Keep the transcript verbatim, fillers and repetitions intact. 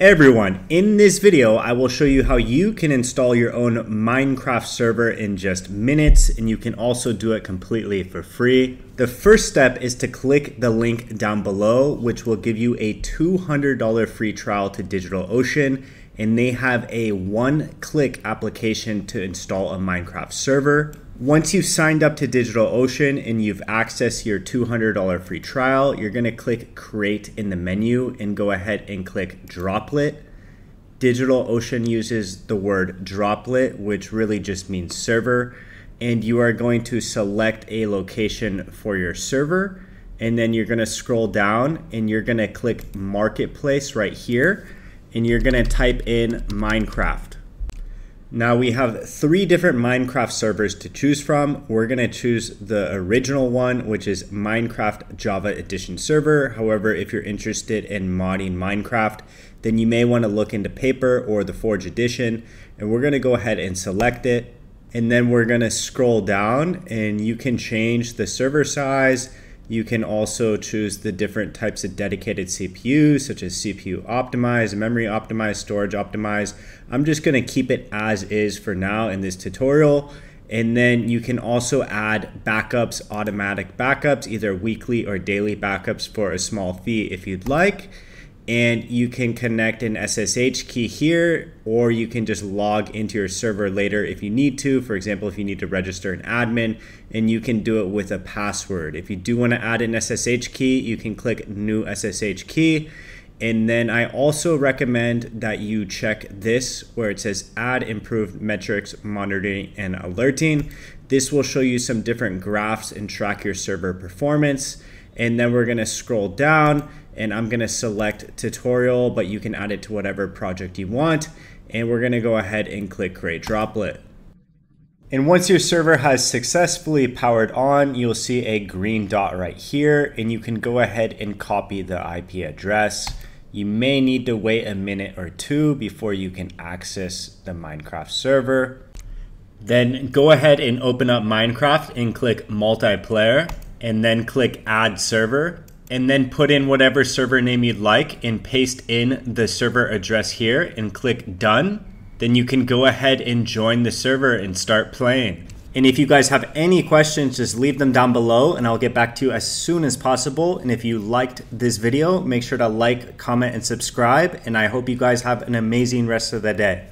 Everyone, in this video, I will show you how you can install your own Minecraft server in just minutes, and you can also do it completely for free. The first step is to click the link down below, which will give you a two hundred dollar free trial to DigitalOcean, and they have a one-click application to install a Minecraft server. Once you've signed up to DigitalOcean and you've accessed your two hundred dollar free trial, you're gonna click Create in the menu and go ahead and click Droplet. DigitalOcean uses the word droplet, which really just means server. And you are going to select a location for your server. And then you're gonna scroll down and you're gonna click Marketplace right here. And you're gonna type in Minecraft. Now we have three different Minecraft servers to choose from. We're gonna choose the original one, which is Minecraft Java Edition Server. However, if you're interested in modding Minecraft, then you may wanna look into Paper or the Forge Edition. And we're gonna go ahead and select it. And then we're gonna scroll down and you can change the server size. You can also choose the different types of dedicated C P Us, such as C P U optimized, memory optimized, storage optimized. I'm just gonna keep it as is for now in this tutorial. And then you can also add backups, automatic backups, either weekly or daily backups for a small fee if you'd like. And you can connect an S S H key here, or you can just log into your server later if you need to. For example, if you need to register an admin, and you can do it with a password. If you do want to add an S S H key, you can click New S S H key. And then I also recommend that you check this where it says Add Improved Metrics, Monitoring, and Alerting. This will show you some different graphs and track your server performance. And then we're gonna scroll down and I'm gonna select tutorial, but you can add it to whatever project you want. And we're gonna go ahead and click Create Droplet. And once your server has successfully powered on, you'll see a green dot right here and you can go ahead and copy the I P address. You may need to wait a minute or two before you can access the Minecraft server. Then go ahead and open up Minecraft and click Multiplayer, and then click Add Server, and then put in whatever server name you'd like and paste in the server address here and click Done. Then you can go ahead and join the server and start playing. And if you guys have any questions, just leave them down below and I'll get back to you as soon as possible. And if you liked this video, make sure to like, comment, and subscribe. And I hope you guys have an amazing rest of the day.